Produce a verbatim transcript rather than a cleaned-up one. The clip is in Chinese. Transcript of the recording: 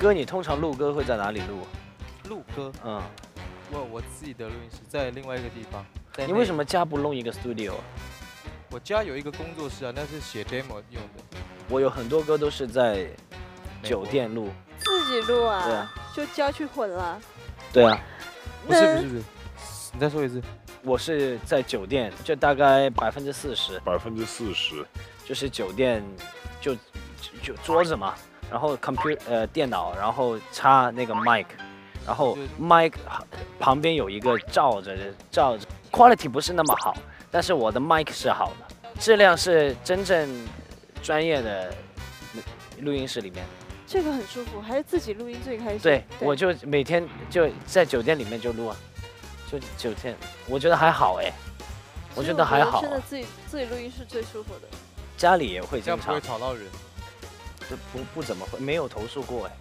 歌你通常录歌会在哪里录？录歌？嗯。我我自己的录音室在另外一个地方。你为什么家不弄一个 studio？ 我家有一个工作室啊，那是写 demo 用的。我有很多歌都是在酒店录。自己录啊？对啊。就家去混了。对啊。不是不是不是，你再说一次。 我是在酒店，就大概百分之四十，百分之四十，就是酒店就就桌子嘛，然后 computer 呃电脑，然后插那个 mic， 然后 mic 旁边有一个罩着罩着 ，quality 不是那么好，但是我的 mic 是好的，质量是真正专业的录音室里面。 这个很舒服，还是自己录音最开心。对，对我就每天就在酒店里面就录啊。 就酒店，我觉得还好哎，我觉得还好。真的自己自己录音是最舒服的。家里也会经常。这样不会吵到人。不不怎么会，没有投诉过哎。